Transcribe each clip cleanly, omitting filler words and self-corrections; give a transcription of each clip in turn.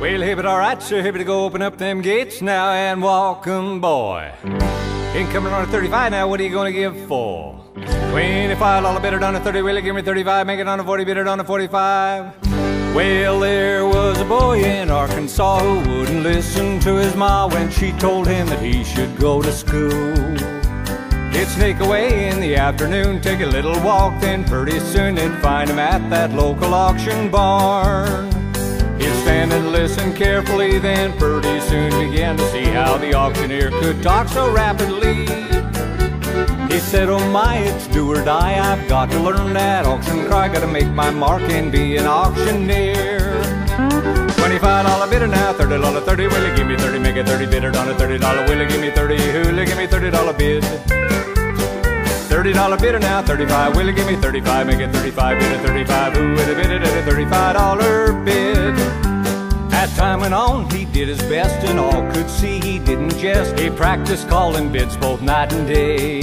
Well, Hibbert, all right, sir. Hibbert, go open up them gates now and walk 'em, boy. Incoming on a 35 now, what are you gonna give for? 25, I'll bid it on a 30, will you give me 35? Make it on a 40, bid it on a 45. Well, there was a boy in Arkansas who wouldn't listen to his ma when she told him that he should go to school. He'd sneak away in the afternoon, take a little walk, then pretty soon they'd find him at that local auction barn. He'd stand and listen carefully, then pretty soon began to see how the auctioneer could talk so rapidly. He said, oh my, it's do or die, I've got to learn that auction cry, gotta make my mark and be an auctioneer. $25 bidder now, $30, 30, will you give me 30, make it 30, bid it on a $30, will you give me 30, who'll you give me $30 bid? $30 bidder now, 35, will you give me 35, make it 35, bid it 35, who would have bid it at a $35 bid? As time went on, he did his best, and all could see he didn't jest. He practiced calling bids both night and day.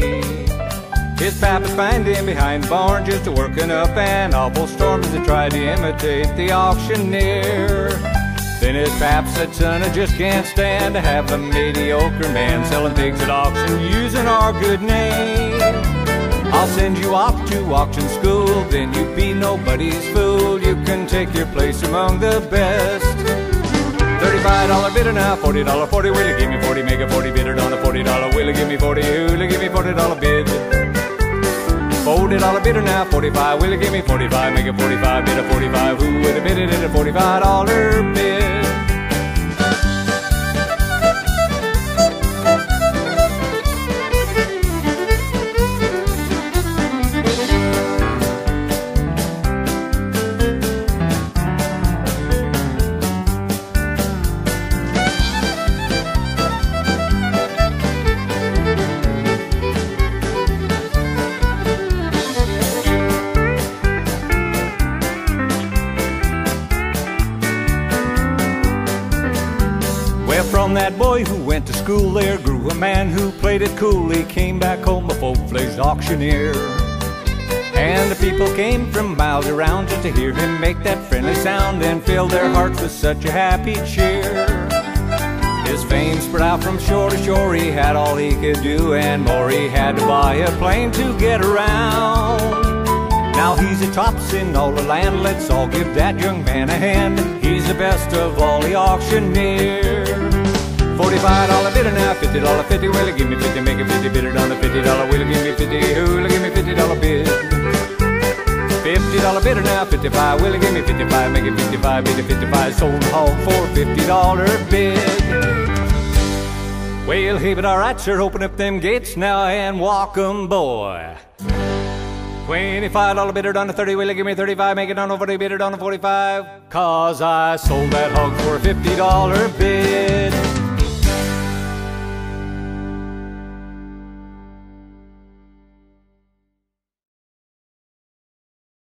His pappy found him behind the barn, just a working up an awful storm as he tried to imitate the auctioneer. Then his pap said, son, I just can't stand to have a mediocre man selling things at auction using our good name. I'll send you off to auction school, then you be nobody's fool. You can take your place among the best. $35 bidder now, $40, 40, will you give me 40, make a 40, bidder on a $40, will you give me 40, will you give me $40 bid? $40 bidder now, 45, will you give me 45, make a 45, bid a 45, who would have bid it at a $45 bid? From that boy who went to school there grew a man who played it cool. He came back home a full-fledged auctioneer, and the people came from miles around just to hear him make that friendly sound and fill their hearts with such a happy cheer. His fame spread out from shore to shore, he had all he could do and more. He had to buy a plane to get around. Now he's the tops in all the land, let's all give that young man a hand. He's the best of all the auctioneers. $45 bidder now, $50, 50, will you give me 50, make a 50, bid it on a $50, will you give me 50, who'll you give me $50 bid? $50 bidder now, 55, will you give me 55, make it 55, bid a 55, sold all for $50 bid. Well, hey, but alright, sir, open up them gates now and walk 'em, boy. $25 bidder on a 30, will you give me 35, make it on a 40, bid it on a 45, cause I sold that hog for a $50 bid.